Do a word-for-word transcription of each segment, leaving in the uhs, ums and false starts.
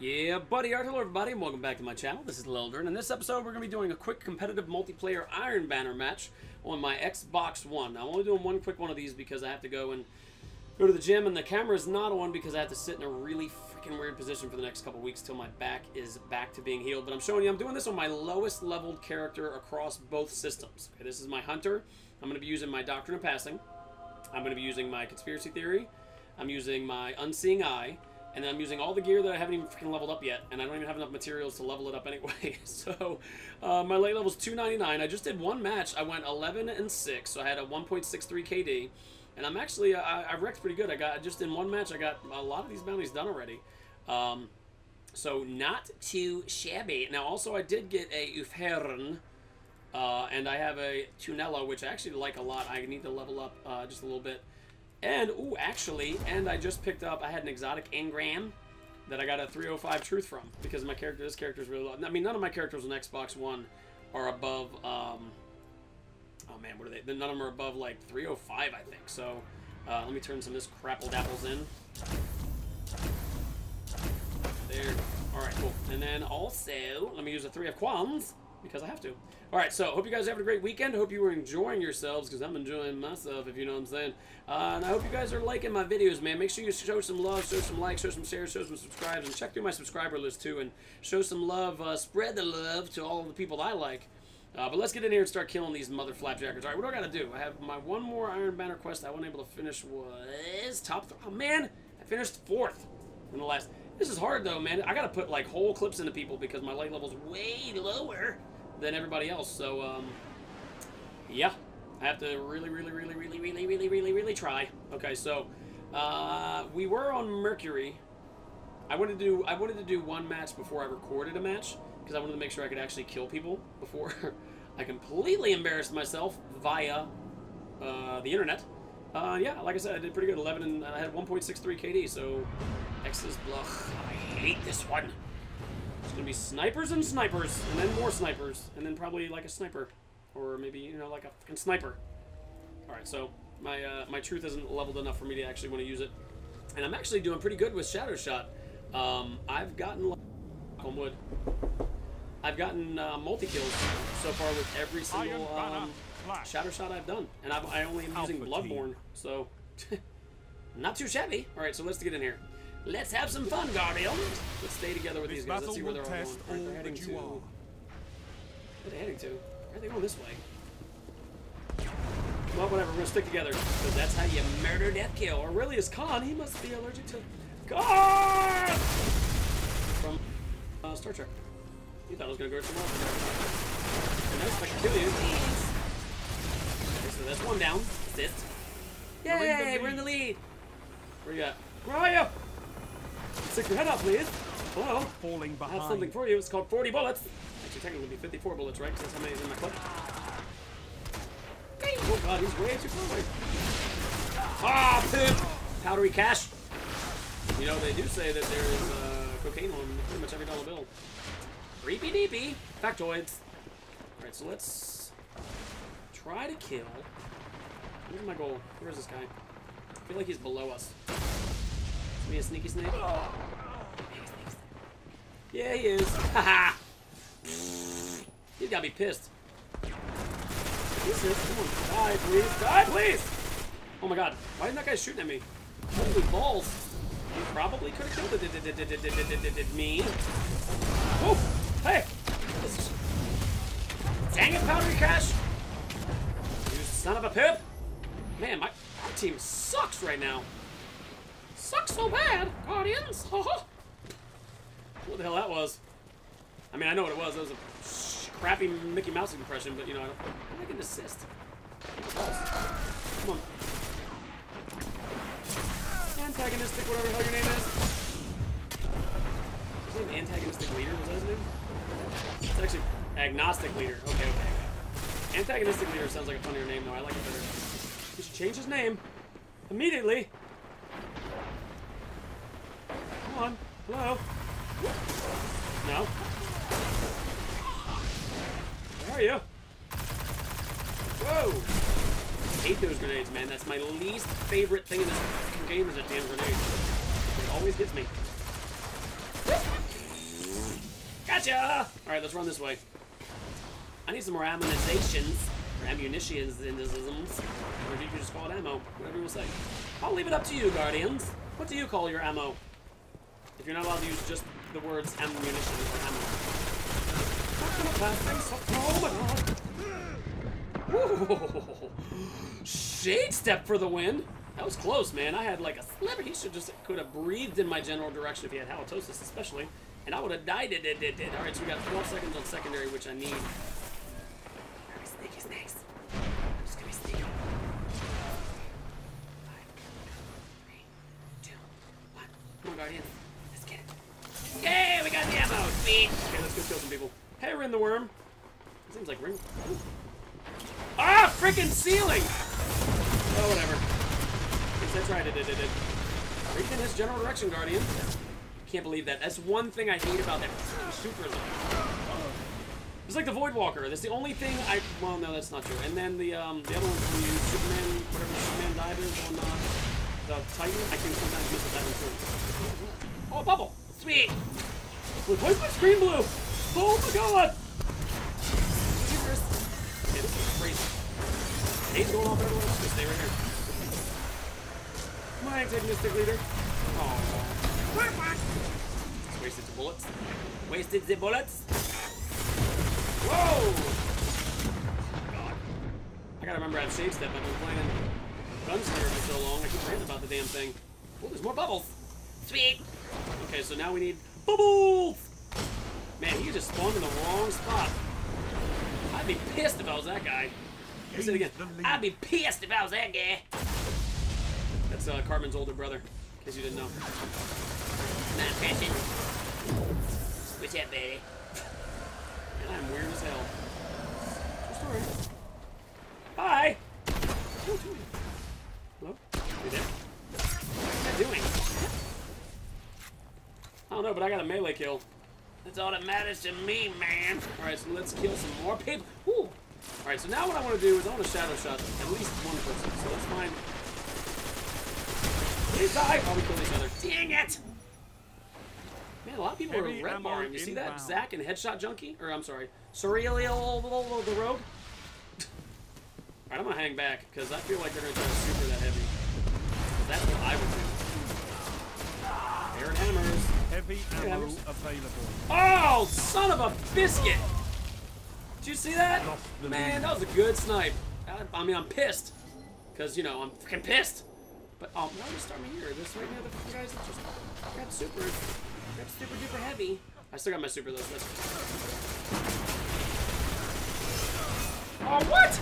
Yeah, buddy, art, hello everybody, and welcome back to my channel. This is Lelldorin, and in this episode we're going to be doing a quick competitive multiplayer Iron Banner match on my Xbox One. Now, I'm only doing one quick one of these because I have to go and go to the gym, and the camera's not on because I have to sit in a really freaking weird position for the next couple weeks till my back is back to being healed. But I'm showing you, I'm doing this on my lowest leveled character across both systems. Okay, this is my Hunter. I'm going to be using my Doctrine of Passing. I'm going to be using my Conspiracy Theory. I'm using my Unseeing Eye. And then I'm using all the gear that I haven't even freaking leveled up yet, and I don't even have enough materials to level it up anyway. So, uh, my late level's two ninety-nine. I just did one match. I went eleven and six, so I had a one point six three K D. And I'm actually, I, I wrecked pretty good. I got, just in one match, I got a lot of these bounties done already. Um, so, not too shabby. Now, also, I did get a Uferen, uh, and I have a Tunella, which I actually like a lot. I need to level up uh, just a little bit. And, ooh, actually, and I just picked up, I had an exotic engram that I got a three oh five truth from, because my character, this character is really low. I mean, none of my characters on Xbox One are above, um, oh man, what are they? None of them are above, like, three oh five, I think. So, uh, let me turn some of this crappled apples in. There. All right, cool. And then also, let me use a three of qualms, because I have to. All right, so hope you guys have a great weekend. Hope you were enjoying yourselves, because I'm enjoying myself, if you know what I'm saying. Uh, and I hope you guys are liking my videos, man. Make sure you show some love, show some likes, show some shares, show some subscribes, and check through my subscriber list, too, and show some love. Uh, spread the love to all of the people I like. Uh, but let's get in here and start killing these mother flapjackers. All right, what do I got to do? I have my one more Iron Banner quest I wasn't able to finish was top three. Oh, man, I finished fourth in the last. This is hard, though, man. I got to put, like, whole clips into people because my light level's way lower than everybody else, so um yeah, I have to really really really really really really really really try. Okay, so uh we were on Mercury. I wanted to do I wanted to do one match before I recorded a match because I wanted to make sure I could actually kill people before I completely embarrassed myself via uh the internet. Uh yeah, like I said, I did pretty good. eleven and I had one point six three K D, so X is bluff. I hate this one. It's gonna be snipers and snipers, and then more snipers, and then probably like a sniper, or maybe, you know, like a fucking sniper. All right, so my uh, my truth isn't leveled enough for me to actually want to use it, and I'm actually doing pretty good with Shattershot. Um, I've gotten on wood. I've gotten uh, multi kills so far with every single um, Shattershot I've done, and I've, I only am using Bloodborne, so not too shabby. All right, so let's get in here. Let's have some fun, Guardians! Let's stay together with this these guys. Let's see where they're all going. All right, they're heading to... Where are they heading to? Why are they going this way? Well, whatever. We're going to stick together. Because that's how you murder, death, kill. Or really is Khan. He must be allergic to... God! From uh, Star Trek. You thought I was going to go somewhere else. And that's like I can kill you. Okay, so that's one down. That's it. Yay! We're in the lead! Where you at? Where are you? Stick your head up, please. Hello. Falling behind. I have something for you. It's called forty bullets. Actually, technically, it'd be fifty-four bullets, right? Because that's how many is in my clip. Oh, God, he's way too far away. Ah, poop! Powdery cash. You know, they do say that there is uh, cocaine on pretty much every dollar bill. Creepy deepy. Factoids. All right, so let's try to kill. Where's my goal? Where's this guy? I feel like he's below us. Be a sneaky snake. Oh. Yeah, he is. Haha. He's gotta be pissed. He's pissed. Come on. Die, please. Die, please. Oh my God. Why isn't that guy shooting at me? Holy balls. He probably could have killed it. Me. Oh. Hey. Dang it, powdery cash. You son of a pip. Man, my, my team sucks right now. Sucks so bad, audience. What the hell that was? I mean, I know what it was. That was a crappy Mickey Mouse impression, but you know, I don't I can assist. Come on. Antagonistic, whatever the hell your name is. Was it an antagonistic leader? Was that his name? It's actually agnostic leader. Okay, okay, okay. Antagonistic leader sounds like a funnier name, though. I like it better. We should change his name immediately. Come on. Hello? No? Where are you? Whoa! I hate those grenades, man. That's my least favorite thing in this game is a damn grenade. It always gets me. Gotcha! Alright, let's run this way. I need some more ammunitions. Or ammunitions in this isms. Or did you just call it ammo? Whatever you will say. I'll leave it up to you, Guardians. What do you call your ammo? If you're not allowed to use just the words ammunition or ammo. Whoa. Shade step for the win. That was close, man. I had like a sliver. He should just could have breathed in my general direction if he had halitosis, especially, and I would have died. It did, did, did. All right, so we got twelve seconds on secondary, which I need. Sneaky snakes. I'm just gonna be sneaky. five, four, three, two, one. Come on, Guardian. Let's get it. Yay! We got the ammo. Sweet. Okay, let's go kill some people. Hey, Rin the Worm. It seems like Rin. Ooh. Ah, freaking ceiling! Oh, whatever. That's right, it did, it did. Breathe in his general direction, Guardian. Can't believe that. That's one thing I hate about that super zone. It's like the Void Walker. That's the only thing I... Well, no, that's not true. And then the um, the other one's when you Superman, whatever Superman dive is on uh, the Titan. I can sometimes miss the Titan too. Oh, a bubble! Sweet! Where's my screen blue? Oh my god! Okay, this is crazy. Nate's going off everywhere. Just stay right here. Come on, antagonistic leader. Oh. Wasted the bullets. Wasted the bullets. Whoa! God. I gotta remember I've saved step. I've been playing Gunslinger for so long. I keep forgetting about the damn thing. Oh, there's more bubbles. Sweet. Okay, so now we need bubbles. Man, he just spawned in the wrong spot. I'd be pissed if I was that guy. Let's do it again. I'd be pissed if I was that guy. That's uh, Cartman's older brother, in case you didn't know. Not patient. What's that, baby? And I'm weird as hell. True story. Bye! Hello? You there? What's that doing? I don't know, but I got a melee kill. That's all that matters to me, man. All right, so let's kill some more people. Ooh. All right, so now what I want to do is I want to Shattershot at least one person. So let's find... Please die! Oh, we killed each other. Dang it! Man, a lot of people Heavy are red barring. You see that? Round. Zach and Headshot Junkie? Or, I'm sorry, Surreal the Rogue? All right, I'm going to hang back, because I feel like they're going to try to super that heavy. That's what I would do. Aaron hammers. Heavy ammo available. Oh, son of a biscuit! Did you see that? Man, that was a good snipe. I mean, I'm pissed. Because, you know, I'm freaking pissed. But, um, why don't you start me here? This right now, the guys that just got super, got super duper heavy. I still got my super, though. So that's... Oh, what?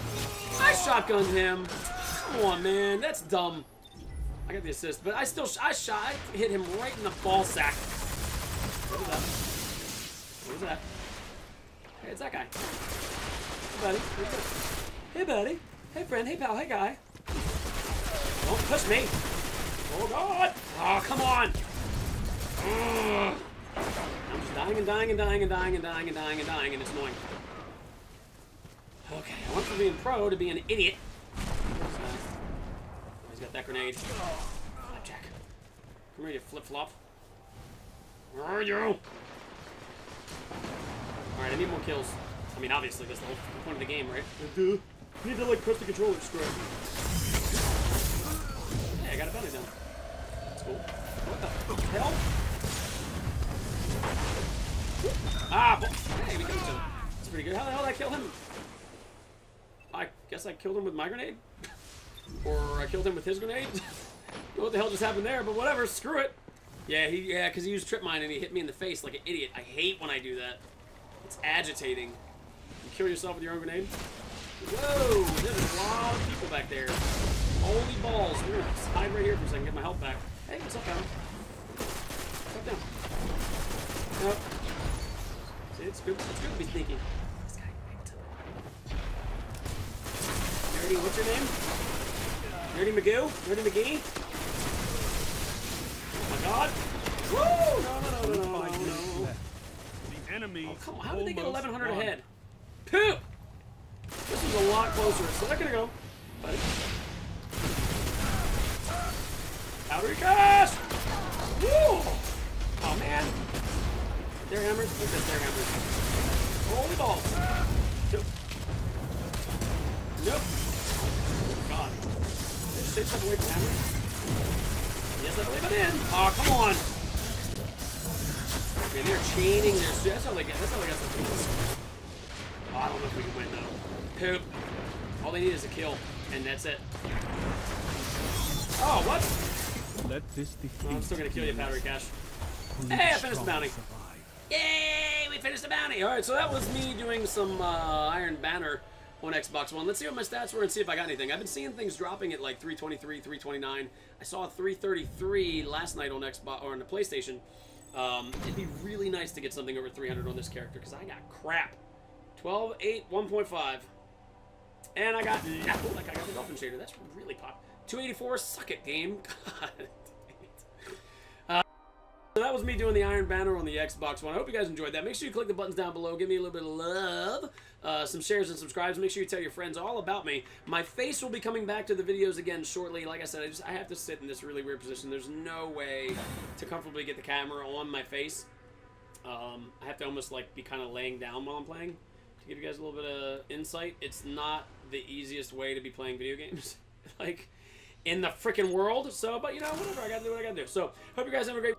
I shotgunned him. Come on, man. That's dumb. I got the assist, but I still, sh I shot, I hit him right in the ball sack. What was that? What was that? Hey, it's that guy. Hey, buddy. Hey, buddy. Hey, friend. Hey, pal. Hey, guy. Don't push me! Oh god! Oh, come on! Ugh. I'm just dying and dying and dying and dying and dying and dying and dying and it's annoying. Okay, I went from being pro to being an idiot. He's got that grenade. Flapjack. Come here, you flip-flop. Where are you? Alright, I need more kills. I mean, obviously, that's the whole point of the game, right? You need to, like, press the controller to destroy it. I got a belly down. That's cool. What the hell? Ah, hey, we killed each other. That's pretty good. How the hell did I kill him? I guess I killed him with my grenade? Or I killed him with his grenade? I don't know what the hell just happened there, but whatever, screw it. Yeah, he, yeah, because he used trip mine and he hit me in the face like an idiot. I hate when I do that. It's agitating. You kill yourself with your own grenade? Whoa, there's a lot of people back there. Holy balls. We're going to hide right here for a second, get my health back. Hey, what's up, Adam? Stop down. Nope. See, it's good. It's good to be sneaky. This guy, back to Nerdy, what's your name? Nerdy Magoo? Nerdy McGee? Oh my god. Woo! No, no, no, no, no, no. The enemy. Oh, come on. How did they get eleven hundred gone. Ahead? Poop! This is a lot closer. So they're going to go. Buddy. Outer cast! Woo! Oh man! their hammers. Look at their hammers. Holy balls. Nope. Nope. Oh, God. Did you say something away from hammers? Yes, I believe it in. Aw, oh, come on. Okay, they're chaining their suit. That's how they got some kills. Oh, I don't know if we can win, though. Poop. All they need is a kill, and that's it. Oh, what? Let this oh, I'm still gonna kill you, Powdery Cash. Hey, I finished the bounty. Yay, we finished the bounty. All right, so that was me doing some uh, Iron Banner on Xbox One. Let's see what my stats were and see if I got anything. I've been seeing things dropping at like three twenty-three, three twenty-nine. I saw a three thirty-three last night on Xbox or on the PlayStation. Um, it'd be really nice to get something over three hundred on this character because I got crap. twelve, eight, one point five, and I got nothing. Like I got the Dolphin Shader. That's really pop. two eighty-four, suck it, game. God. uh, so that was me doing the Iron Banner on the Xbox One. I hope you guys enjoyed that. Make sure you click the buttons down below. Give me a little bit of love. Uh, some shares and subscribes. Make sure you tell your friends all about me. My face will be coming back to the videos again shortly. Like I said, I just I have to sit in this really weird position. There's no way to comfortably get the camera on my face. Um, I have to almost like be kind of laying down while I'm playing. To give you guys a little bit of insight, it's not the easiest way to be playing video games. like... in the freaking world. So, but you know, whatever. I gotta do what I gotta do. So, hope you guys have a great...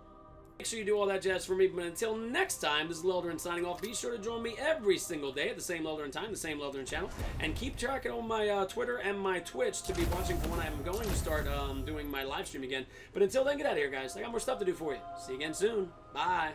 Make sure you do all that jazz for me. But until next time, this is Lelldorin signing off. Be sure to join me every single day at the same Lelldorin time, the same Lelldorin channel. And keep tracking on my uh, Twitter and my Twitch to be watching for when I'm going to start um, doing my live stream again. But until then, get out of here, guys. I got more stuff to do for you. See you again soon. Bye.